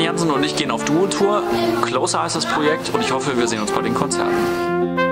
Arne Jansen und ich gehen auf Duo-Tour. Closer heißt das Projekt und ich hoffe, wir sehen uns bei den Konzerten.